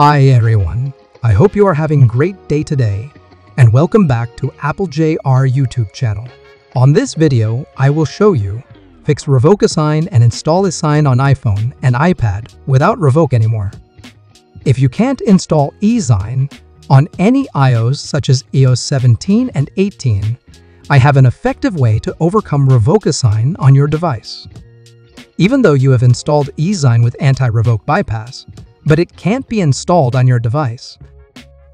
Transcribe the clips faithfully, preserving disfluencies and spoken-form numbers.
Hi everyone, I hope you are having a great day today and welcome back to AppleJR YouTube channel. On this video, I will show you fix revoke eSign and install eSign on iPhone and iPad without revoke anymore. If you can't install eSign on any iOS such as i O S seventeen and eighteen, I have an effective way to overcome revoke eSign on your device. Even though you have installed eSign with anti-revoke bypass, but it can't be installed on your device.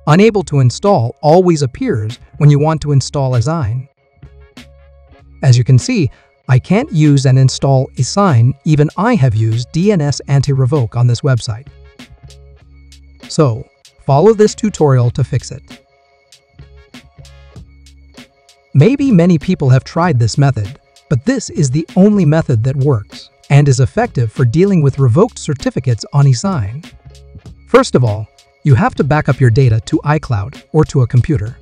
Unable to install always appears when you want to install eSign. As you can see, I can't use and install eSign, even I have used D N S anti-revoke on this website. So, follow this tutorial to fix it. Maybe many people have tried this method, but this is the only method that works and is effective for dealing with revoked certificates on eSign. First of all, you have to back up your data to iCloud or to a computer.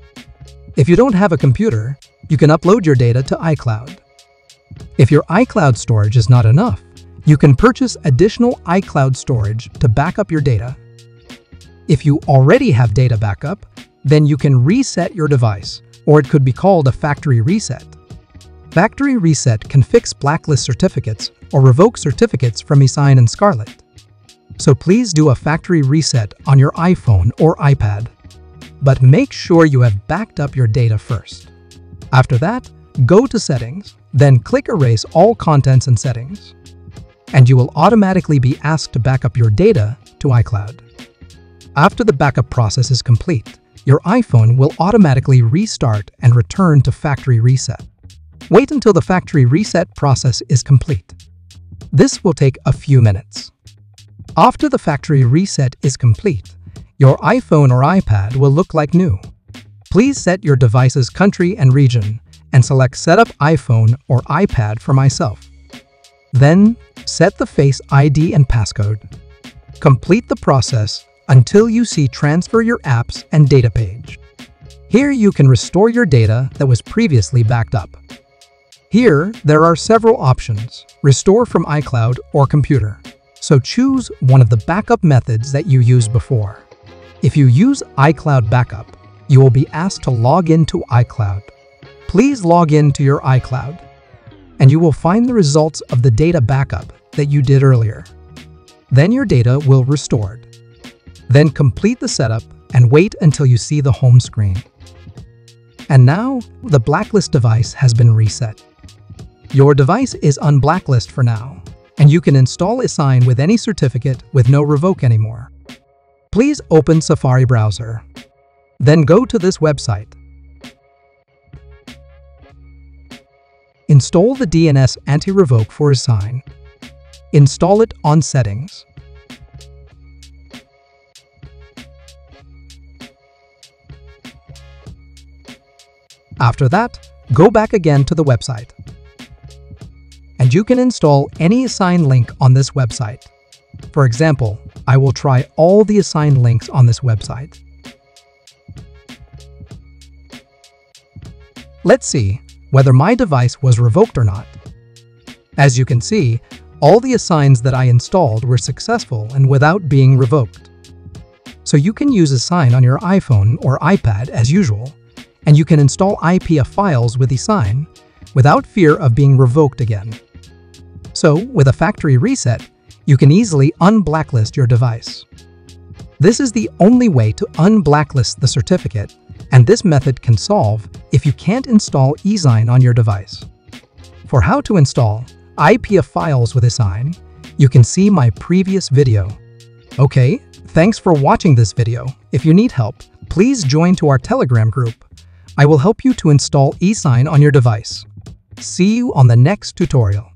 If you don't have a computer, you can upload your data to iCloud. If your iCloud storage is not enough, you can purchase additional iCloud storage to back up your data. If you already have data backup, then you can reset your device, or it could be called a factory reset. Factory reset can fix blacklist certificates or revoke certificates from eSign and Scarlet. So please do a factory reset on your iPhone or iPad. But make sure you have backed up your data first. After that, go to Settings, then click Erase All Contents and Settings, and you will automatically be asked to back up your data to iCloud. After the backup process is complete, your iPhone will automatically restart and return to factory reset. Wait until the factory reset process is complete. This will take a few minutes. After the factory reset is complete, your iPhone or iPad will look like new. Please set your device's country and region and select Setup iPhone or iPad for myself. Then, set the Face I D and passcode. Complete the process until you see Transfer Your Apps and Data page. Here you can restore your data that was previously backed up. Here, there are several options, restore from iCloud or computer. So choose one of the backup methods that you used before. If you use iCloud backup, you will be asked to log in to iCloud. Please log in to your iCloud, and you will find the results of the data backup that you did earlier. Then your data will be restored. Then complete the setup and wait until you see the home screen. And now, the blacklist device has been reset. Your device is unblacklist for now, and you can install eSign with any certificate with no revoke anymore. Please open Safari browser. Then go to this website. Install the D N S anti-revoke for eSign. Install it on Settings. After that, go back again to the website. And you can install any eSign link on this website. For example, I will try all the eSign links on this website. Let's see whether my device was revoked or not. As you can see, all the eSigns that I installed were successful and without being revoked. So you can use eSign on your iPhone or iPad as usual, and you can install I P A files with eSign without fear of being revoked again. So, with a factory reset, you can easily unblacklist your device. This is the only way to unblacklist the certificate, and this method can solve if you can't install eSign on your device. For how to install I P A files with eSign, you can see my previous video. Okay, thanks for watching this video. If you need help, please join to our Telegram group. I will help you to install eSign on your device. See you on the next tutorial.